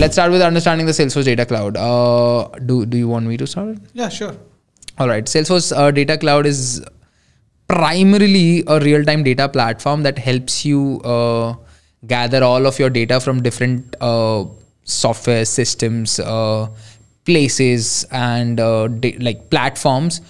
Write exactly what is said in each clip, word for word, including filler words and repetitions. let's start with understanding the Salesforce Data Cloud. Uh, do, do you want me to start? Yeah, sure. All right. Salesforce uh, Data Cloud is primarily a real-time data platform that helps you uh, gather all of your data from different uh, software systems, uh, places, and uh, like platforms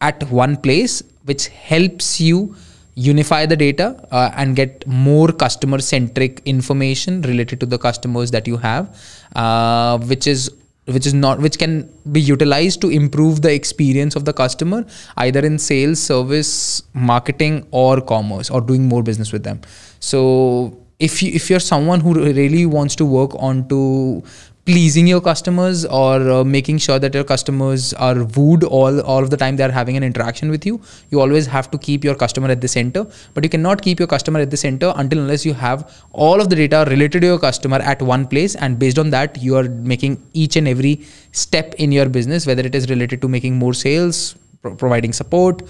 at one place, which helps you unify the data uh, and get more customer-centric information related to the customers that you have, uh, which is which is not which can be utilized to improve the experience of the customer, either in sales, service, marketing, or commerce, or doing more business with them. So if you if you're someone who really wants to work on to pleasing your customers, or uh, making sure that your customers are wooed all, all of the time they are having an interaction with you, you always have to keep your customer at the center. But you cannot keep your customer at the center until unless you have all of the data related to your customer at one place, and based on that you are making each and every step in your business, whether it is related to making more sales, pro providing support,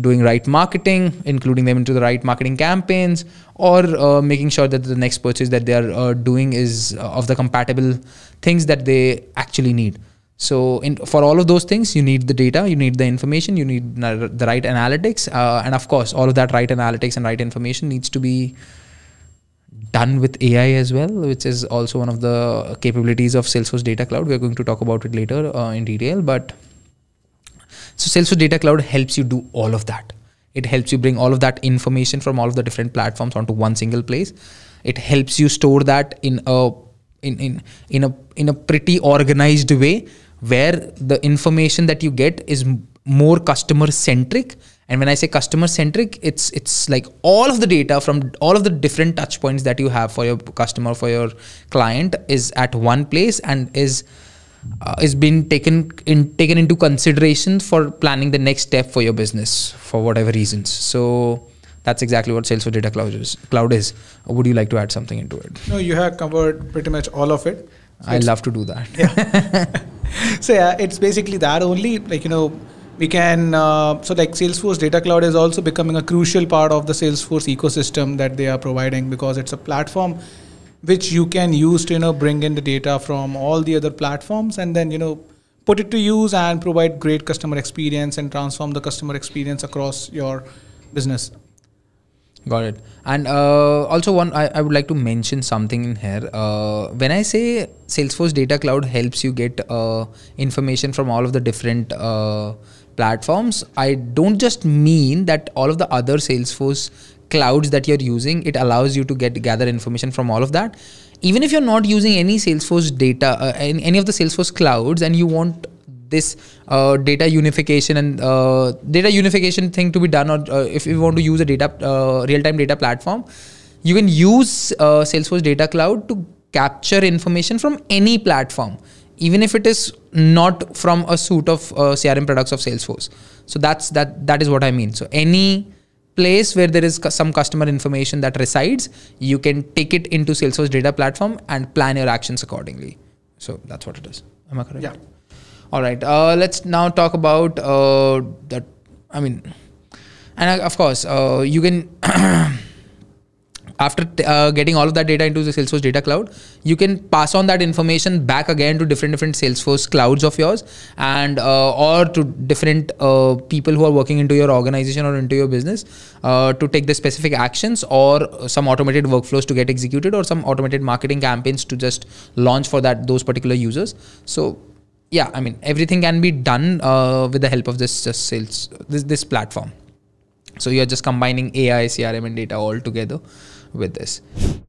doing right marketing, including them into the right marketing campaigns, or uh, making sure that the next purchase that they are uh, doing is uh, of the compatible things that they actually need. So in, for all of those things, you need the data, you need the information, you need the right analytics. Uh, and of course, all of that right analytics and right information needs to be done with A I as well, which is also one of the capabilities of Salesforce Data Cloud. We're going to talk about it later uh, in detail, but so Salesforce Data Cloud helps you do all of that. It helps you bring all of that information from all of the different platforms onto one single place. It helps you store that in a in in in a in a pretty organized way, where the information that you get is more customer centric. And when I say customer centric, it's it's like all of the data from all of the different touch points that you have for your customer, for your client, is at one place and is Uh, is being taken in taken into consideration for planning the next step for your business for whatever reasons. So that's exactly what Salesforce Data Cloud is. Cloud is. Or would you like to add something into it? No, you have covered pretty much all of it. So I love to do that. Yeah. So yeah, it's basically that only. Like you know, we can. Uh, so like Salesforce Data Cloud is also becoming a crucial part of the Salesforce ecosystem that they are providing, because it's a platform which you can use to, you know, bring in the data from all the other platforms and then, you know, put it to use and provide great customer experience and transform the customer experience across your business. Got it. And uh, also one, I, I would like to mention something in here. Uh, when I say Salesforce Data Cloud helps you get uh, information from all of the different uh, platforms, I don't just mean that all of the other Salesforce clouds that you're using, it allows you to get gather information from all of that. Even if you're not using any Salesforce data, uh, any, any of the Salesforce clouds, and you want this uh, data unification and uh, data unification thing to be done, or uh, if you want to use a data uh, real-time data platform, you can use uh, Salesforce Data Cloud to capture information from any platform, even if it is not from a suite of uh, C R M products of Salesforce. So that's that. That is what I mean. So any place where there is some customer information that resides, you can take it into Salesforce Data Platform and plan your actions accordingly. So that's what it is. Am I correct? Yeah. All right. Uh, let's now talk about uh, that. I mean, and of course, uh, you can after uh, getting all of that data into the Salesforce Data Cloud, you can pass on that information back again to different different Salesforce clouds of yours, and uh, or to different uh, people who are working into your organization or into your business uh, to take the specific actions, or some automated workflows to get executed, or some automated marketing campaigns to just launch for that those particular users. So yeah, I mean, everything can be done uh, with the help of this just sales this this platform. So you're just combining A I, C R M, and data all together with this.